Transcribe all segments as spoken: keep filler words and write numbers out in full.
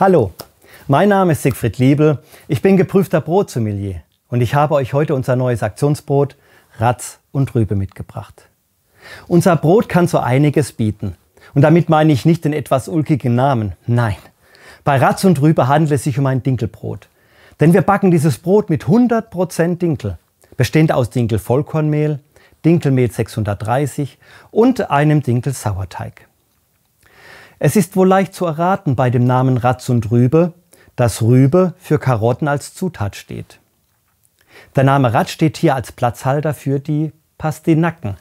Hallo, mein Name ist Siegfried Liebl, ich bin geprüfter Brotsommelier und ich habe euch heute unser neues Aktionsbrot Ratz und Rübe mitgebracht. Unser Brot kann so einiges bieten und damit meine ich nicht den etwas ulkigen Namen, nein. Bei Ratz und Rübe handelt es sich um ein Dinkelbrot, denn wir backen dieses Brot mit hundert Prozent Dinkel, bestehend aus Dinkel Vollkornmehl, Dinkelmehl sechshundertdreißig und einem Dinkel Sauerteig. Es ist wohl leicht zu erraten bei dem Namen Ratz und Rübe, dass Rübe für Karotten als Zutat steht. Der Name Ratz steht hier als Platzhalter für die Pastinaken,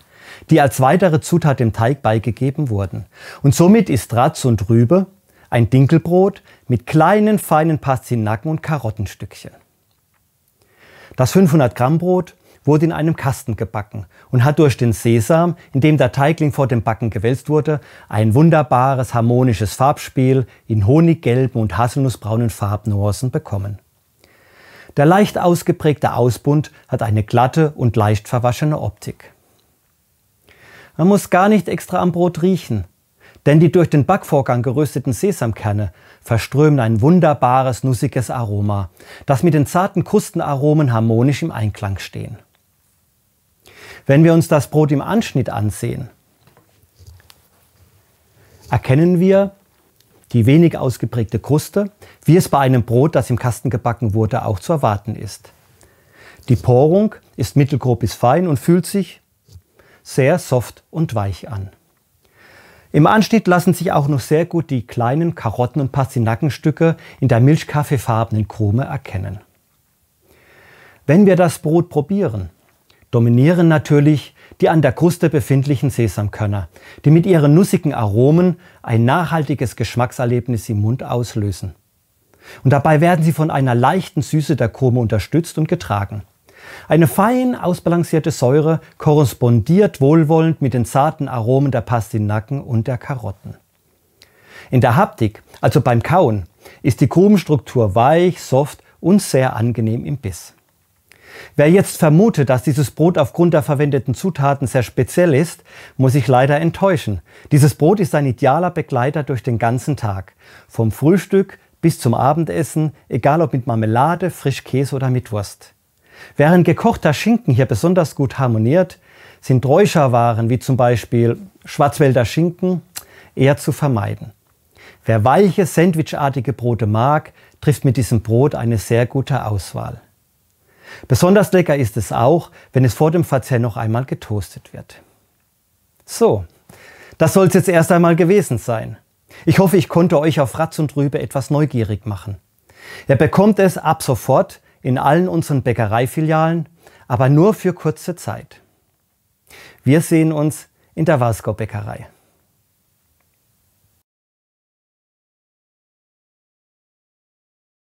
die als weitere Zutat dem Teig beigegeben wurden. Und somit ist Ratz und Rübe ein Dinkelbrot mit kleinen feinen Pastinaken und Karottenstückchen. Das fünfhundert Gramm Brot wurde in einem Kasten gebacken und hat durch den Sesam, in dem der Teigling vor dem Backen gewälzt wurde, ein wunderbares harmonisches Farbspiel in honiggelben und haselnussbraunen Farbnuancen bekommen. Der leicht ausgeprägte Ausbund hat eine glatte und leicht verwaschene Optik. Man muss gar nicht extra am Brot riechen, denn die durch den Backvorgang gerösteten Sesamkerne verströmen ein wunderbares, nussiges Aroma, das mit den zarten Krustenaromen harmonisch im Einklang stehen. Wenn wir uns das Brot im Anschnitt ansehen, erkennen wir die wenig ausgeprägte Kruste, wie es bei einem Brot, das im Kasten gebacken wurde, auch zu erwarten ist. Die Porung ist mittelgrob bis fein und fühlt sich sehr soft und weich an. Im Anschnitt lassen sich auch noch sehr gut die kleinen Karotten- und Pastinakenstücke in der milchkaffeefarbenen Krume erkennen. Wenn wir das Brot probieren, dominieren natürlich die an der Kruste befindlichen Sesamkörner, die mit ihren nussigen Aromen ein nachhaltiges Geschmackserlebnis im Mund auslösen. Und dabei werden sie von einer leichten Süße der Krume unterstützt und getragen. Eine fein ausbalancierte Säure korrespondiert wohlwollend mit den zarten Aromen der Pastinaken und der Karotten. In der Haptik, also beim Kauen, ist die Krumenstruktur weich, soft und sehr angenehm im Biss. Wer jetzt vermutet, dass dieses Brot aufgrund der verwendeten Zutaten sehr speziell ist, muss sich leider enttäuschen. Dieses Brot ist ein idealer Begleiter durch den ganzen Tag. Vom Frühstück bis zum Abendessen, egal ob mit Marmelade, Frischkäse oder mit Wurst. Während gekochter Schinken hier besonders gut harmoniert, sind Räucherwaren wie zum Beispiel Schwarzwälder Schinken eher zu vermeiden. Wer weiche, sandwichartige Brote mag, trifft mit diesem Brot eine sehr gute Auswahl. Besonders lecker ist es auch, wenn es vor dem Verzehr noch einmal getoastet wird. So, das soll es jetzt erst einmal gewesen sein. Ich hoffe, ich konnte euch auf Ratz und Rübe etwas neugierig machen. Ihr bekommt es ab sofort in allen unseren Bäckereifilialen, aber nur für kurze Zeit. Wir sehen uns in der WASGAU Bäckerei.